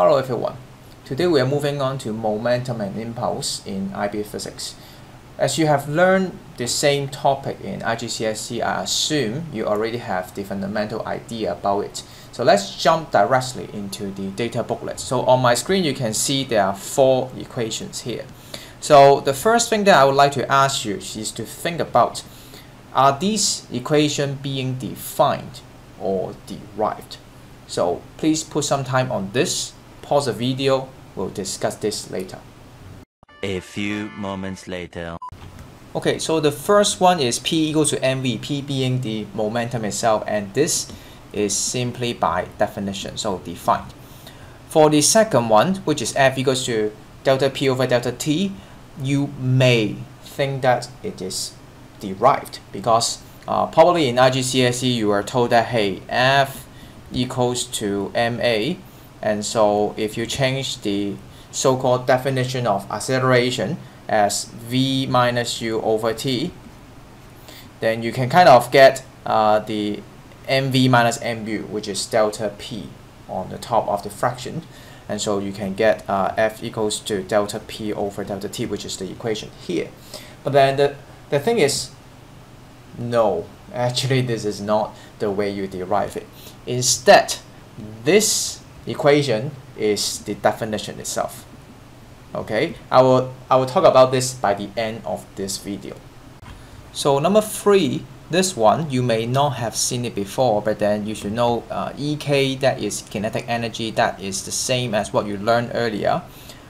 Hello everyone, today we are moving on to momentum and impulse in IB Physics. As you have learned the same topic in IGCSE, I assume you already have the fundamental idea about it. So let's jump directly into the data booklet. So on my screen you can see there are four equations here. So the first thing that I would like to ask you is to think about, are these equations being defined or derived? So please put some time on this. Pause the video, we'll discuss this later. A few moments later. Okay, so the first one is P equals to mv, P being the momentum itself, and this is simply by definition, so defined. For the second one, which is F equals to delta P over delta T, you may think that it is derived because probably in IGCSE you were told that, hey, F equals to ma. And so if you change the so-called definition of acceleration as v minus u over t, then you can kind of get the mv minus mu, which is delta p on the top of the fraction. And so you can get f equals to delta p over delta t, which is the equation here. But then the thing is, no, actually this is not the way you derive it. Instead, this equation is the definition itself. Okay, I will talk about this by the end of this video. So number three, this one you may not have seen it before, but then you should know EK, that is kinetic energy, that is the same as what you learned earlier.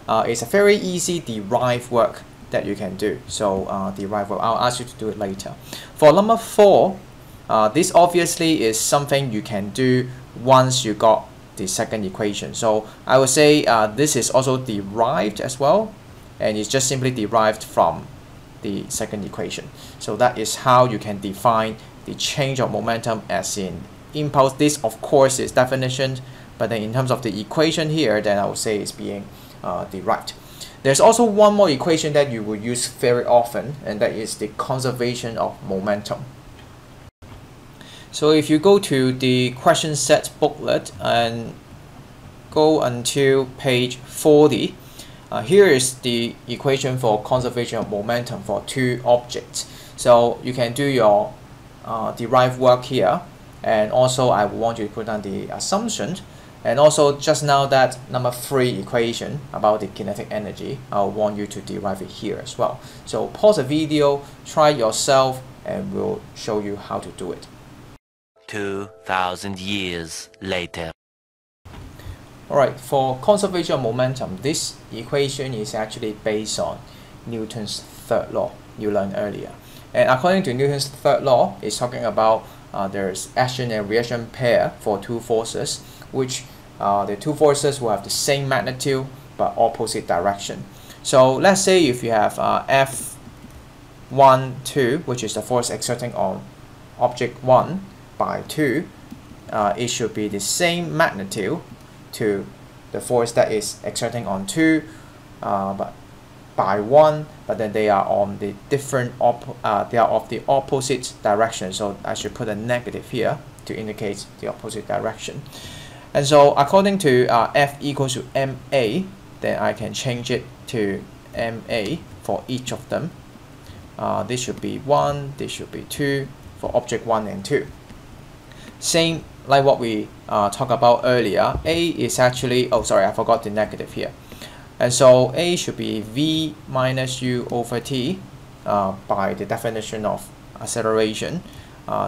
It's a very easy derived work that you can do. So derived work, I'll ask you to do it later. For number four, this obviously is something you can do once you got the second equation. So I would say this is also derived as well, and it's just simply derived from the second equation. So that is how you can define the change of momentum as in impulse. This of course is definition, but then in terms of the equation here, then I would say it's being derived. There's also one more equation that you will use very often, and that is the conservation of momentum. So if you go to the question set booklet and go until page 40, here is the equation for conservation of momentum for two objects. So you can do your derived work here, and also I want you to put down the assumption, and also just now that number three equation about the kinetic energy, I want you to derive it here as well. So pause the video, try yourself, and we'll show you how to do it. 2,000 years later. Alright, for conservation of momentum, this equation is actually based on Newton's third law you learned earlier. And according to Newton's third law, it's talking about there's action and reaction pair for two forces, which the two forces will have the same magnitude but opposite direction. So let's say if you have F1, 2, which is the force exerting on object 1 by 2, it should be the same magnitude to the force that is exerting on 2 by 1, but then they are on the different they are of the opposite direction. So I should put a negative here to indicate the opposite direction. And so according to F equals to MA, then I can change it to MA for each of them. This should be 1, this should be 2 for object 1 and 2. Same like what we talked about earlier, A is actually, oh sorry, I forgot the negative here. And so A should be V minus U over T by the definition of acceleration.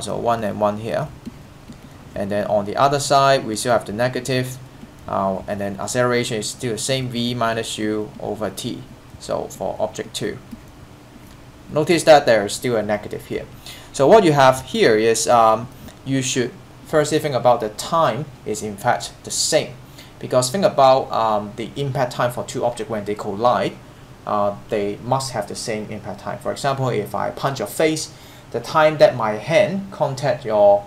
So 1 and 1 here. And then on the other side, we still have the negative. And then acceleration is still the same, V minus U over T. So for object 2. Notice that there is still a negative here. So what you have here is you should first think about the time is in fact the same, because think about the impact time for two objects when they collide. They must have the same impact time. For example, if I punch your face, the time that my hand contact your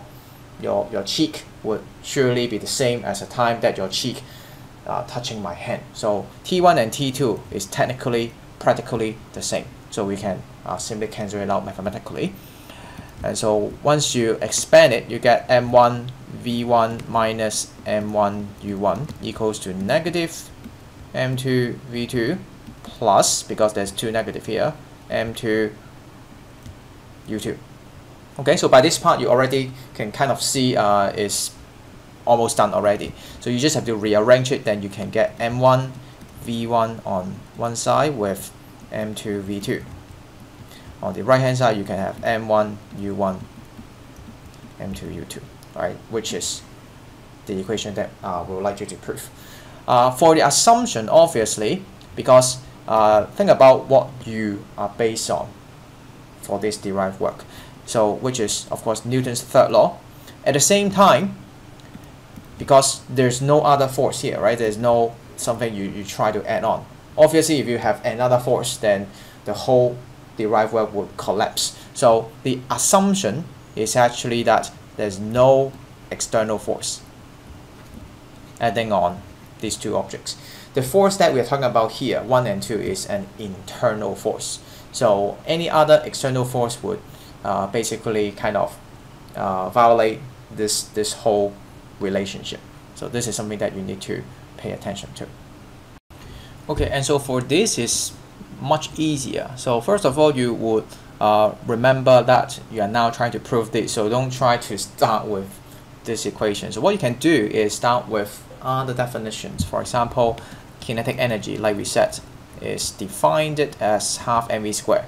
cheek would surely be the same as the time that your cheek touching my hand. So T1 and T2 is technically practically the same. So we can simply cancel it out mathematically. And so once you expand it, you get m1 v1 minus m1 u1 equals to negative m2 v2 plus, because there's two negative here, m2 u2. Okay, so by this part you already can kind of see it's almost done already. So you just have to rearrange it, then you can get m1 v1 on one side with m2 v2. On the right hand side you can have m1 u1 m2 u2, right, which is the equation that we would like you to prove. For the assumption, obviously, because think about what you are based on for this derived work, so which is of course Newton's third law. At the same time, because there's no other force here, right, there's no something you try to add on. Obviously if you have another force, then the whole derived work would collapse. So the assumption is actually that there's no external force adding on these two objects. The force that we're talking about here, 1 and 2, is an internal force. So any other external force would basically kind of violate this whole relationship. So this is something that you need to pay attention to. Okay, and so for this is much easier. So first of all, you would remember that you are now trying to prove this, so don't try to start with this equation. So what you can do is start with other definitions. For example, kinetic energy, like we said, is defined as half mv squared.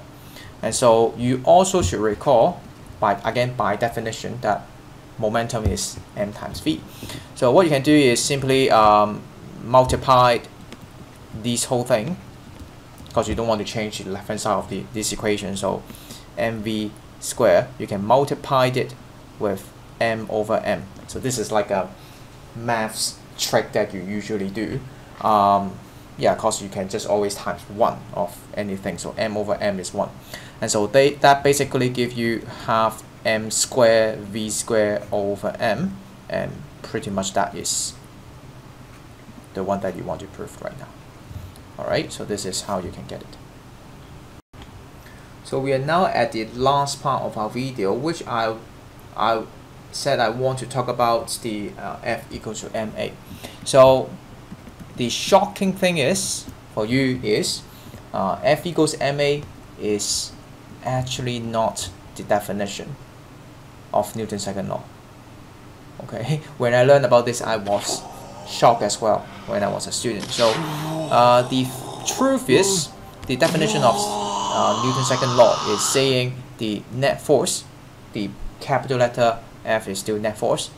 And so you also should recall, by definition, that momentum is m times v. So what you can do is simply multiply this whole thing, because you don't want to change the left hand side of this equation. So mv squared, you can multiply it with m over m. So this is like a maths trick that you usually do, yeah, because you can just always times 1 of anything, so m over m is 1. And so that basically give you half m squared v squared over m, and pretty much that is the one that you want to prove right now. Alright, so this is how you can get it. So we are now at the last part of our video, which I said I want to talk about the F equals to MA. So the shocking thing is, for you, is F equals MA is actually not the definition of Newton's second law. Okay, when I learned about this, I was shocked as well when I was a student. So the truth is, the definition of Newton's second law is saying the net force, the capital letter F is still net force,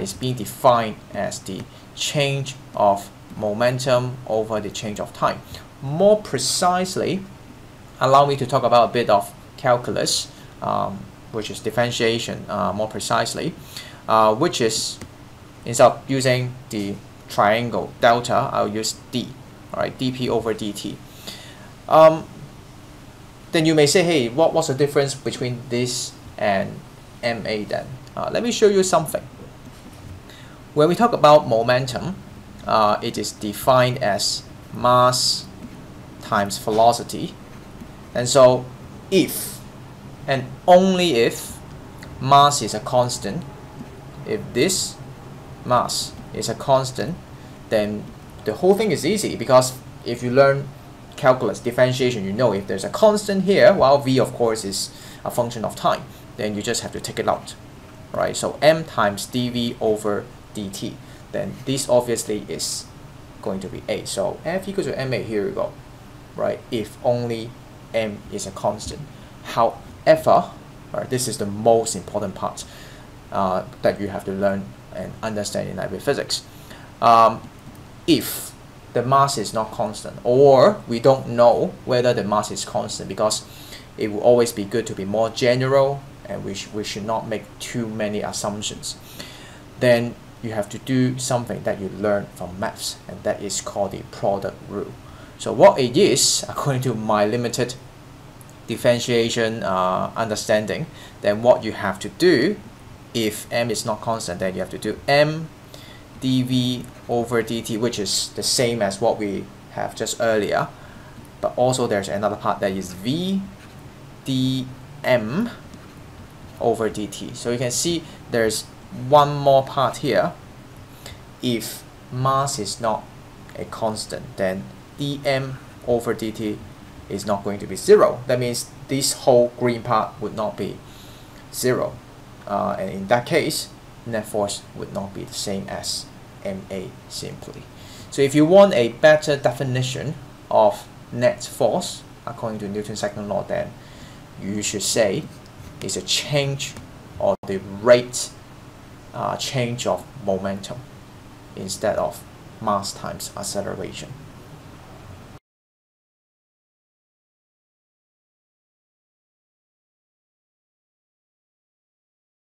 is being defined as the change of momentum over the change of time. More precisely, allow me to talk about a bit of calculus, which is differentiation, more precisely, which is, instead of using the triangle delta, I'll use d, alright, dp over dt. Then you may say, hey, what's the difference between this and MA then? Let me show you something. When we talk about momentum, it is defined as mass times velocity. And so if, and only if, mass is a constant, if this mass is a constant, then the whole thing is easy, because if you learn calculus, differentiation, you know if there's a constant here, while v of course is a function of time, then you just have to take it out, right? So m times dv over dt, then this obviously is going to be a. So f equals to ma, here we go, right? If only m is a constant. However, right, this is the most important part that you have to learn and understand in IB physics. If the mass is not constant, or we don't know whether the mass is constant, because it will always be good to be more general, and we should not make too many assumptions, then you have to do something that you learn from maths, and that is called the product rule. So what it is, according to my limited differentiation understanding, then what you have to do, if m is not constant, then you have to do m dv over dt, which is the same as what we have just earlier, but also there's another part that is v dm over dt. So you can see there's one more part here. If mass is not a constant, then dm over dt is not going to be 0. That means this whole green part would not be 0. And in that case, net force would not be the same as ma simply. So if you want a better definition of net force, according to Newton's second law, then you should say it's a change or the rate change of momentum instead of mass times acceleration.